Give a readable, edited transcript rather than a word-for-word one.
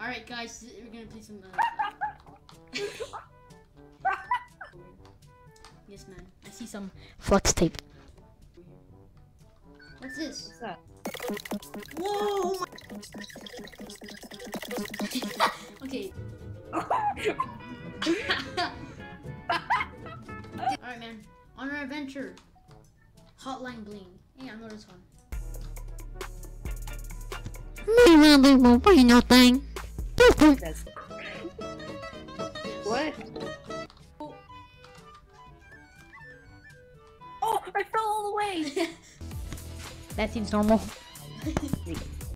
Alright guys, we're gonna play some Yes man, I see some flex tape. What's this? What's that? Whoa! Oh my okay. Alright man, on our adventure. Hotline Bling. Hey, I know this one. Me really won't be nothing. What? Oh, I fell all the way! That seems normal.